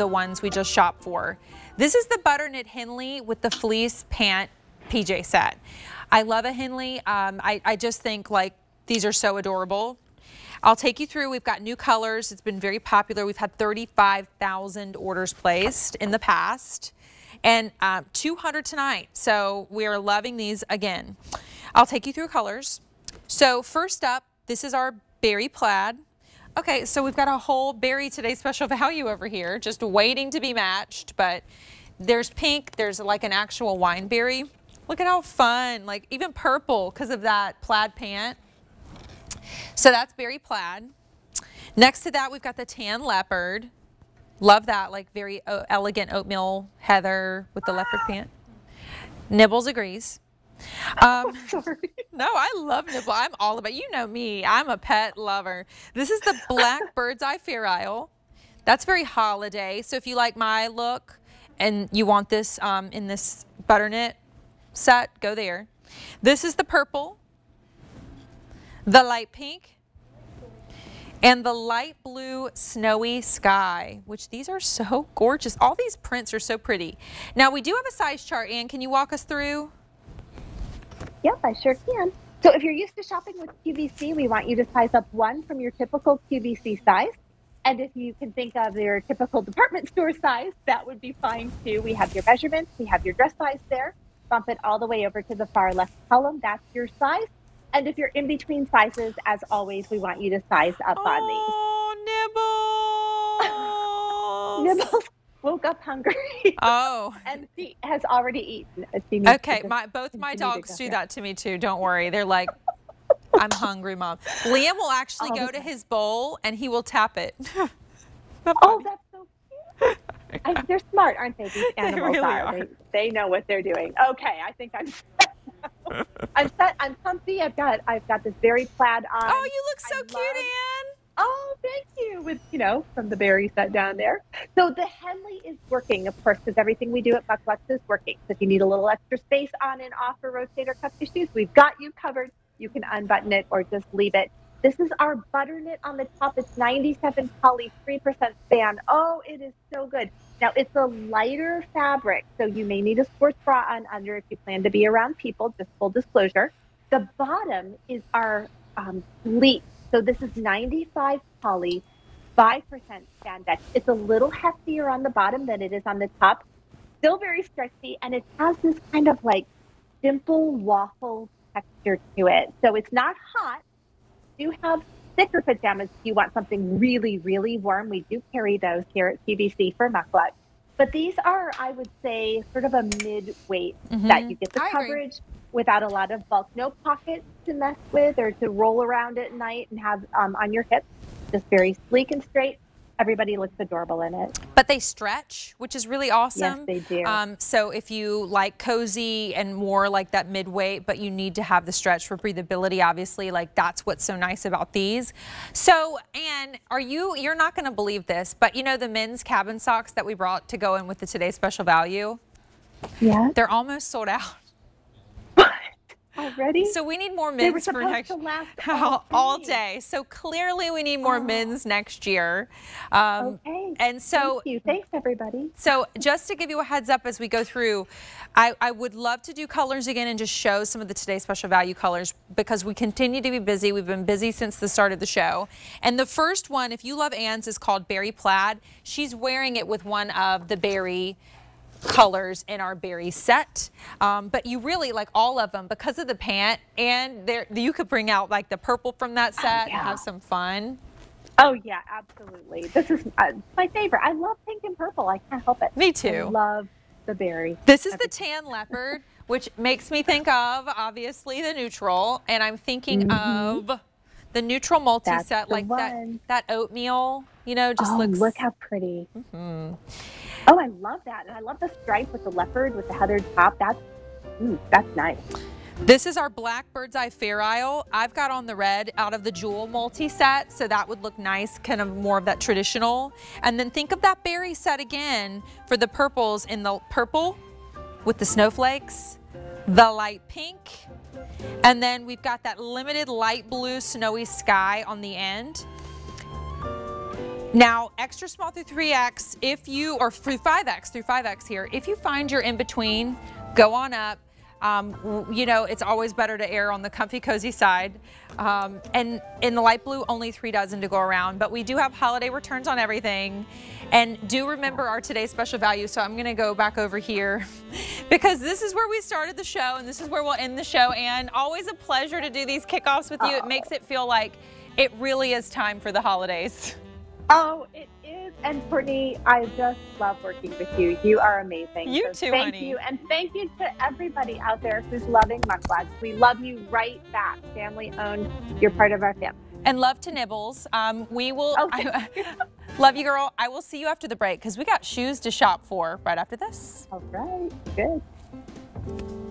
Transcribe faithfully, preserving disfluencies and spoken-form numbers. the ones we just shopped for. This is the butter knit Henley with the fleece pant P J set. I love a Henley. Um, I, I just think like these are so adorable. I'll take you through. We've got new colors. It's been very popular. We've had thirty-five thousand orders placed in the past and uh, two hundred tonight. So we are loving these again. I'll take you through colors. So first up, this is our berry plaid. Okay, so we've got a whole berry today special value over here, just waiting to be matched, but there's pink, there's like an actual wine berry. Look at how fun, like even purple because of that plaid pant. So that's berry plaid. Next to that, we've got the tan leopard. Love that, like very elegant oatmeal heather with the leopard pant. Nibbles agrees. Um, sorry. No, I love nibble. I'm all about, you know me, I'm a pet lover. This is the black bird's eye fair isle. That's very holiday. So if you like my look and you want this um, in this butter knit set, go there. This is the purple, the light pink, and the light blue snowy sky, which these are so gorgeous. All these prints are so pretty. Now we do have a size chart, Ann. Can you walk us through? Yep, I sure can. So if you're used to shopping with Q V C, we want you to size up one from your typical Q V C size. And if you can think of your typical department store size, that would be fine too. We have your measurements, we have your dress size there. Bump it all the way over to the far left column, that's your size. And if you're in between sizes, as always, we want you to size up oh, on these. Oh, Nibbles! Nibbles woke up hungry. Oh. And she has already eaten. Okay, my, both my dogs do that to me too, don't worry. They're like, I'm hungry, Mom. Liam will actually oh, go okay. to his bowl and he will tap it. Oh, that's so cute. I, they're smart, aren't they? These animals they really are. are. They, they know what they're doing. Okay, I think I'm set. I'm set. I'm comfy. I've got I've got this berry plaid on. Oh, you look so I cute, love, Ann. Oh, thank you. With, you know, from the berry set down there. So the Henley is working, of course, because everything we do at M U K LUKS is working. So if you need a little extra space on and off or rotate or cuff your shoes, we've got you covered. You can unbutton it or just leave it. This is our butter knit on the top. It's ninety-seven poly, three percent span. Oh, it is so good. Now, it's a lighter fabric, so you may need a sports bra on under if you plan to be around people, just full disclosure. The bottom is our um, sleep. So this is ninety-five poly, five percent spandex. It's a little heftier on the bottom than it is on the top. Still very stretchy, and it has this kind of like simple waffle texture to it. So it's not hot. Do have thicker pajamas if you want something really, really warm. We do carry those here at Q V C for M U K LUKS. But these are, I would say, sort of a mid-weight mm-hmm. that you get the I coverage agree. without a lot of bulk. No pockets to mess with or to roll around at night and have um, on your hips. Just very sleek and straight. Everybody looks adorable in it. But they stretch, which is really awesome. Yes, they do. Um, so if you like cozy and more like that mid-weight, but you need to have the stretch for breathability, obviously, like that's what's so nice about these. So, Ann, are you, you're not going to believe this, but you know the men's cabin socks that we brought to go in with the today's special value? Yeah. They're almost sold out. Already? So we need more men's for next last all, all day. So clearly we need more oh. men's next year. Um, okay. And so, thank you. Thanks everybody. So just to give you a heads up as we go through, I, I would love to do colors again and just show some of the today's special value colors because we continue to be busy. We've been busy since the start of the show. And the first one, if you love Ann's, is called berry plaid. She's wearing it with one of the berry colors in our berry set, um, but you really like all of them because of the pant, and there you could bring out like the purple from that set oh, yeah. and have some fun. Oh yeah, absolutely. This is uh, my favorite. I love pink and purple. I can't help it. Me too. I love the berry. This is the tan leopard, which makes me think of obviously the neutral, and I'm thinking mm-hmm. of the neutral multi set, That's like that that oatmeal. You know, just oh, looks. Look how pretty. Mm-hmm. Oh, I love that. And I love the stripe with the leopard, with the heathered top. That's, ooh, that's nice. This is our black bird's eye fair isle. I've got on the red out of the jewel multi set, so that would look nice, kind of more of that traditional. And then think of that berry set again for the purples in the purple with the snowflakes, the light pink, and then we've got that limited light blue snowy sky on the end. Now, extra small through three X, if you, or through five X, through five X here, if you find you're in between, go on up. Um, you know, it's always better to err on the comfy, cozy side. Um, and in the light blue, only three dozen to go around. But we do have holiday returns on everything. And do remember our today's special value. So I'm going to go back over here because this is where we started the show and this is where we'll end the show. And always a pleasure to do these kickoffs with you. It makes it feel like it really is time for the holidays. Oh, it is. And Brittany, I just love working with you. You are amazing. You so too, thank honey. You. And thank you to everybody out there who's loving Muk Luks. We love you right back. Family owned. You're part of our family. And love to Nibbles. Um, we will. Okay. I, love you, girl. I will see you after the break because we got shoes to shop for right after this. All right. Good.